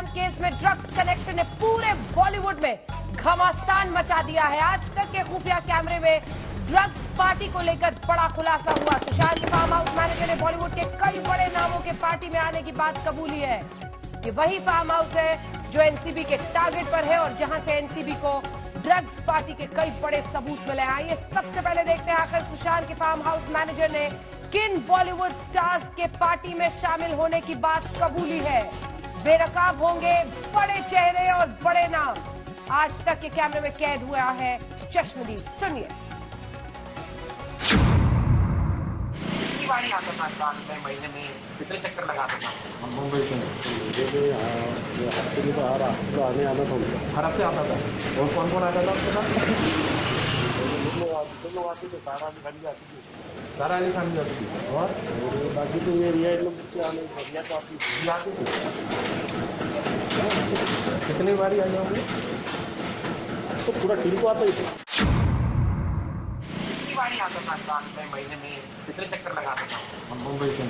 घमासान केस में drugs connection ने पूरे बॉलीवुड में घमासान मचा दिया है। आज तक के खुफिया कैमरे में ड्रग्स पार्टी को लेकर बड़ा खुलासा हुआ। सुशांत फार्म हाउस मैनेजर ने बॉलीवुड के कई बड़े नामों के पार्टी में आने की बात कबूली है। ये वही फार्म हाउस है जो एनसीबी के टारगेट पर है और जहां से एनसीबी को ड्रग्स पार्टी के कई बड़े सबूत मिले। आइए सबसे पहले देखते हैं आखिर सुशांत के फार्म हाउस मैनेजर ने किन बॉलीवुड स्टार्स के पार्टी में शामिल होने की बात कबूली है। बेरकाब होंगे बड़े चेहरे और बड़े नाम। आज तक के कैमरे में कैद हुआ है चश्मदीद, सुनिए। महीने में कितने चक्कर लगा देता हूँ मुंबई से? हफ्ते में तो आ रहा, तो आने आता था, हर हफ्ते आता था। और कौन कौन आता था उसके साथ? तो सारा अली खान भी आती थी, सारा अली खान भी आती थी, और बाकी तो ये रिया लोग आती थी। कितनी बारी आ जाओगे? तो पूरा टीम को आता ही। महीने में कितने चक्कर लगा देता हूँ मुंबई से?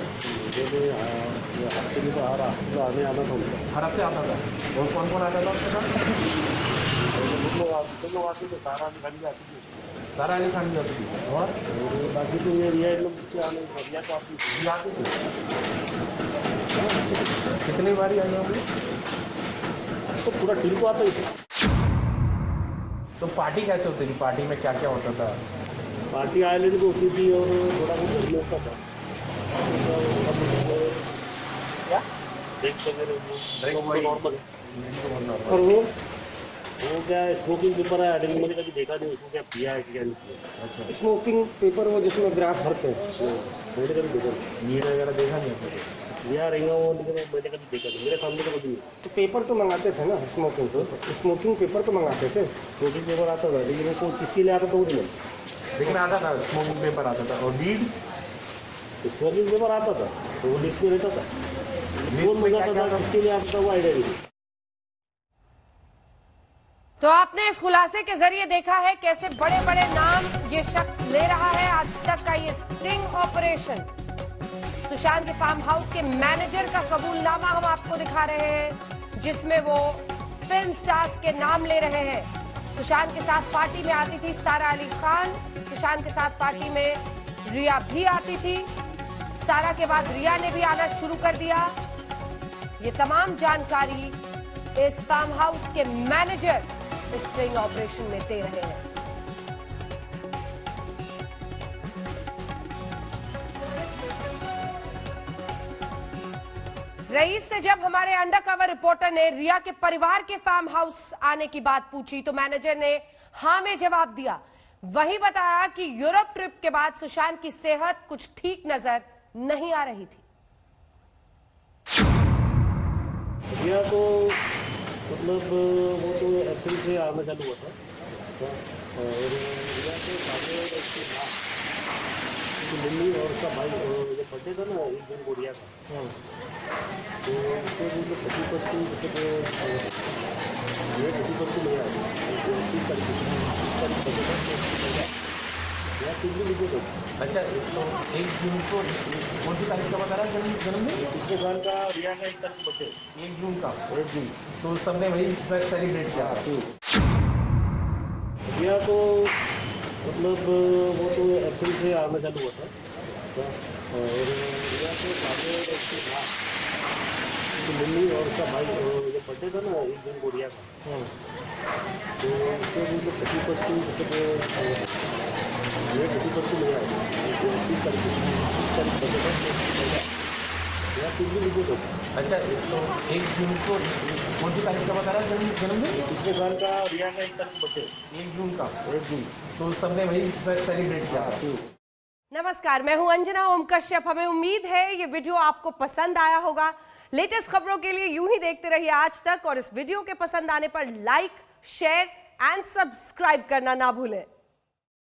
हफ्ते में तो आ रहा, तो आने आता था, हर हफ्ते आता था। और कौन कौन आता था उसके साथ? तो आती थी, सारा अली खान भी आती थी, सारा अली खान भी आती थी, और बाकी तो ये रिया लोग आती थी। कितनी बारी आई होगी? तो पूरा टीम को आता ही। तो पार्टी कैसे होती थी? पार्टी में क्या क्या होता था? पार्टी आइलैंड को होती थी और थोड़ा बहुत लोग का था। क्या ड्रिंक वगैरह? नॉर्मल। और वो क्या स्मोकिंग पेपर है? आइलैंड मैंने कभी देखा नहीं उसको, क्या पिया है क्या नहीं। स्मोकिंग पेपर वो जिसमें ग्रास भरते हैं, मैंने कभी देखा नहीं। मीट वगैरह देखा नहीं यार, रहेगा वो, लेकिन मैंने कभी देखा नहीं, मेरे सामने तो कभी। तो पेपर तो मंगाते थे ना स्मोकिंग पेपर तो मंगाते थे। स्मोकिंग पेपर आता था, लेकिन वो किसके लिए आता था वो नहीं, लेकिन आता था स्मोकिंग पेपर आता था। और लीड स्मोकिंग पेपर आता था तो वो लिस्ट में रहता था, इसके लिए आता था वो आइडिया। तो आपने इस खुलासे के जरिए देखा है कैसे बड़े बड़े नाम ये शख्स ले रहा है। आज तक का ये स्टिंग ऑपरेशन, सुशांत के फार्म हाउस के मैनेजर का कबूलनामा हम आपको दिखा रहे हैं, जिसमें वो फिल्म स्टार्स के नाम ले रहे हैं। सुशांत के साथ पार्टी में आती थी सारा अली खान, सुशांत के साथ पार्टी में रिया भी आती थी, सारा के बाद रिया ने भी आना शुरू कर दिया। ये तमाम जानकारी इस फार्म हाउस के मैनेजर स्टिंग ऑपरेशन में दे रहे हैं। रईस से जब हमारे अंडरकवर रिपोर्टर ने रिया के परिवार के फार्म हाउस आने की बात पूछी तो मैनेजर ने हां में जवाब दिया। वही बताया कि यूरोप ट्रिप के बाद सुशांत की सेहत कुछ ठीक नजर नहीं आ रही थी। रिया को मतलब वो तो एक्चुअली से आना चालू हुआ था, और रिया के मम्मी और उसका भाई बर्थडे था ना, एक दिन गुड़िया था तो उसको जो 25% ले आया या 3 दिन को। अच्छा, तो 1 जून को कौन सी तारीख का बता रहा है जन्मदिन? उसके घर का रिया का 1 तारीख बच्चे 1 जून का, 1 जून तो सबने वही सेलिब्रेट किया। रिया को मतलब वो तो एक्चुअली से आना चालू हुआ था, और रिया को सामने मम्मी और उसका भाई जब बर्थडे था ना, एक दिन गुड़िया था तो उसको जो 25% ले आया या 3 दिन को। अच्छा, तो 1 जून को कौन सी तारीख का बता रहा है जन्मदिन? उसके घर का रिया का 1 तारीख बच्चे 1 जून का, 1 जून तो सबने वही सेलिब्रेट किया। नमस्कार, मैं हूं अंजना ओम कश्यप। हमें उम्मीद है ये वीडियो आपको पसंद आया होगा। लेटेस्ट खबरों के लिए यूं ही देखते रहिए आज तक, और इस वीडियो के पसंद आने पर लाइक, शेयर एंड सब्सक्राइब करना ना भूलें।